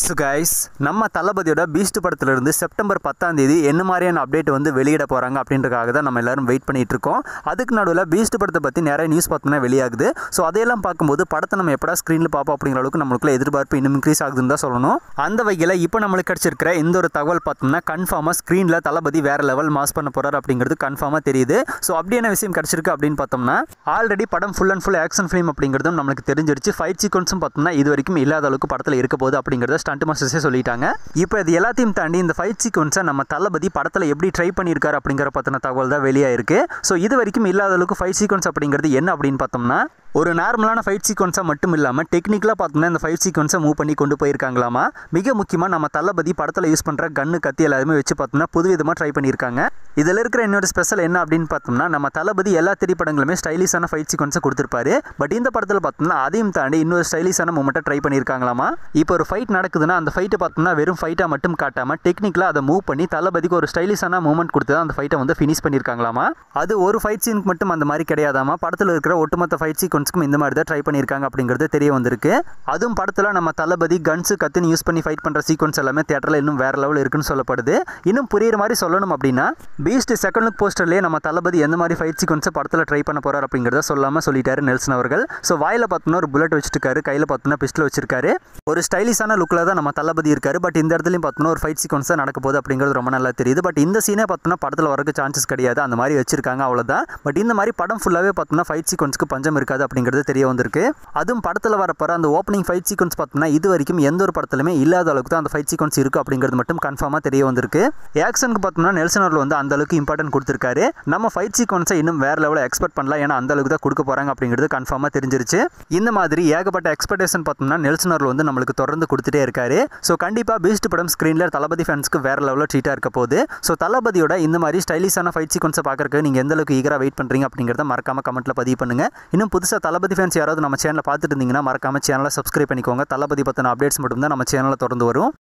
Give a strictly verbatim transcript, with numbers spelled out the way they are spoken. So guys, நம்ம தளபதியோட Beast படத்துல இருந்து செப்டம்பர் பத்தாம் தேதி என்ன மாதிரியான அப்டேட் வந்து வெளியிட போறாங்க அப்படின்றதுக்காக தான் நம்ம எல்லாரும் வெயிட் பண்ணிட்டு இருக்கோம். அதுக்கு நடுவுல பீஸ்ட் படத்தை பத்தி நிறைய நியூஸ் பார்த்தோம்னா வெளியாகுது. ஸோ அதையெல்லாம் பார்க்கும்போது படத்தை நம்ம எப்படா ஸ்க்ரீன்ல பார்ப்போம் அப்படிங்கிற அளவுக்கு நம்மளுக்குள்ள எதிர்பார்ப்பு இன்னும் இன்க்ரீஸ் ஆகுதுன்னு தான் சொல்லணும். அந்த வகையில் இப்போ நம்மளுக்கு கிடைச்சிருக்கிற இந்த ஒரு தகவல் பார்த்தோம்னா கன்ஃபார்மாக ஸ்க்ரீன்ல தளபதி வேற லெவல் மாஸ் பண்ண போறாரு அப்படிங்கிறது கன்ஃபார்மாக தெரியுது. ஸோ அப்படியான விஷயம் கிடைச்சிருக்கு அப்படின்னு பார்த்தோம்னா ஆல்ரெடி படம் full and full action film அப்படிங்கிறதும் நம்மளுக்கு தெரிஞ்சிருச்சு. ஃபைட் சீக்வன்ஸும் பார்த்தோம்னா இது வரைக்கும் இல்லாத அளவுக்கு படத்தில் இருக்க போகுது அப்படிங்கிறத ஸ்டண்ட் மாஸ்டர்ஸே சொல்லிட்டாங்க. இப்போ இது எல்லாத்தையும் தாண்டி இந்த ஃபைட் சீக்வன்ஸை நம்ம தளபதி படத்தில் எப்படி ட்ரை பண்ணியிருக்காரு அப்படிங்கிற பற்றின தகவல் தான் வெளியாக இருக்குது. ஸோ இது வரைக்கும் இல்லாத அளவுக்கு ஃபைட் சீக்வன்ஸ் அப்படிங்கிறது என்ன அப்படின்னு பார்த்தோம்னா ஒரு நார்மலான ஃபைட் சீக்வன்ஸாக மட்டும் இல்லாமல் டெக்னிக்கலாக பார்த்தோம்னா இந்த ஃபைட் சீக்வன்ஸை மூவ் பண்ணி கொண்டு போயிருக்காங்களாமா. மிக முக்கியமாக நம்ம தளபதி படத்தில் யூஸ் பண்ணுற கன்று கத்தி எல்லாருமே வச்சு பார்த்தோம்னா புதுவிதமாக ட்ரை பண்ணியிருக்காங்க. இதில் இருக்கிற என்னோட ஸ்பெஷல் என்ன அப்படின்னு பார்த்தோம்னா நம்ம தளபதி எல்லா திரைப்படங்களுமே ஸ்டைலிஷான ஃபைட் சீக்வன்ஸை கொடுத்துருப்பாரு. பட் இந்த படத்தில் பார்த்தோம்னா அதையும் தாண்டி இன்னொரு ஸ்டைலிஷான மூமெண்ட்டை ட்ரை பண்ணியிருக்காங்களாமா. இப்போ ஒரு ஃபைட் நடக்குதுன்னா அந்த ஃபைட்டை பார்த்தோம்னா வெறும் ஃபைட்டாக மட்டும் காட்டாமல் டெக்னிக்கலாக அதை மூவ் பண்ணி தளபதிக்கு ஒரு ஸ்டைலிஷான மூமெண்ட் கொடுத்து தான் அந்த ஃபைட்டை வந்து ஃபினிஷ் பண்ணியிருக்காங்களாமா. அது ஒரு ஃபைட் சீனுக்கு மட்டும் அந்த மாதிரி கிடையாதாமா, படத்தில் இருக்கிற ஒட்டுமொத்த ஃபைட் சீக்வன்ஸ் இந்த மாதிரி தான் ட்ரை பண்ணியிருக்காங்க அப்படிங்கிறது தெரிய வந்திருக்கு. அதுவும் படத்தில் நம்ம தளபதி கன்ஸு கத்தின்னு யூஸ் பண்ணி ஃபைட் பண்ணுற சீக்வன்ஸ் எல்லாமே தியேட்டரில் இன்னும் வேற லெவல் இருக்குன்னு சொல்லப்படுது. இன்னும் புரியுற மாதிரி சொல்லணும் அப்படின்னா பீஸ்ட் செகண்ட் லுக் போஸ்டர்லேயே நம்ம தளபதி எந்த மாதிரி ஃபைட் சீக்வன்ஸை படத்தில் ட்ரை பண்ண போறார் அப்படிங்கிறத சொல்லாமல் சொல்லிட்டாரு நெல்சன் அவர்கள். ஸோ வாயில் பார்த்தோன்னா ஒரு புல்லட் வச்சிருக்காரு, கையில் பார்த்தோன்னா பிஸ்டல் வச்சிருக்காரு, ஒரு ஸ்டைலிஷான லுக்கில் தான் நம்ம தளபதி இருக்காரு. பட் இந்த இடத்துலையும் பார்த்தோன்னா ஒரு ஃபைட் சீக்வன்ஸ் தான் நடக்க போகுது அப்படிங்கிறது ரொம்ப நல்லா தெரியுது. பட் இந்த சீனே பார்த்தோன்னா படத்தில் வரக்கு சான்சஸ் கிடையாது, அந்த மாதிரி வச்சிருக்காங்க அவ்வளோதான். பட் இந்த மாதிரி படம் ஃபுல்லாகவே பார்த்தோன்னா ஃபைட் சீக்வன்ஸுக்கு பஞ்சம் இருக்காது அப்படிங்கிறது தெரிய வந்திருக்கு. அதுவும் படத்தில் வரப்போற அந்த ஓப்பனிங் ஃபைட் சீக்வன்ஸ் பார்த்தோம்னா இது வரைக்கும் எந்த ஒரு படத்துலையுமே இல்லாத அளவுக்கு தான் அந்த ஃபைட் சீக்வன்ஸ் இருக்குது அப்படிங்கிறது மட்டும் கன்ஃபார்மாக தெரிய வந்திருக்கு. ஆக்ஷனுக்கு பார்த்தோம்னா நெல்சன் அவர்கள் வந்து அந்த அளவுக்கு இம்பார்ட்டன்ட் கொடுத்துருக்காரு. நம்ம ஃபைட் சீக்வன்ஸை இன்னும் வேற லெவலில் எக்ஸ்பெக்ட் பண்ணலாம், ஏன்னா அந்த அளவுக்கு தான் கொடுக்க போகிறாங்க அப்படிங்கிறது கன்ஃபார்மாக தெரிஞ்சிருச்சு. இந்த மாதிரி ஏகப்பட்ட எக்ஸ்பெக்டேஷன் பார்த்தோம்னா நெல்சன் அவர்கள் வந்து நம்மளுக்கு தொடர்ந்து கொடுத்துட்டே இருக்காரு. ஸோ கண்டிப்பாக பீஸ்ட் படம் ஸ்க்ரீனில் தளபதி ஃபேன்ஸ்க்கு வேற லெவலில் ட்ரீட்டாக இருக்க போகுது. ஸோ தளபதியோட இந்த மாதிரி ஸ்டைலிஷான ஃபைட் சீக்வன்ஸை பார்க்கறதுக்கு நீங்கள் எந்த அளவுக்கு ஈகராக வெயிட் பண்ணுறீங்க அப்படிங்கிறத மறக்காம கமெண்ட்டில் பதிவு பண்ணுங்க. இன்னும் புதுசாக தளபதி ஃபேன்ஸ் யாராவது நம்ம சேனலை பார்த்துட்டு இருந்தீங்கன்னா மறக்காம சேனலை சப்ஸ்கிரைப் பண்ணிக்கோங்க. தளபதி பற்றின அப்டேட்ஸ் மட்டும் தான் நம்ம சேனலில் தொடர்ந்து வரும்.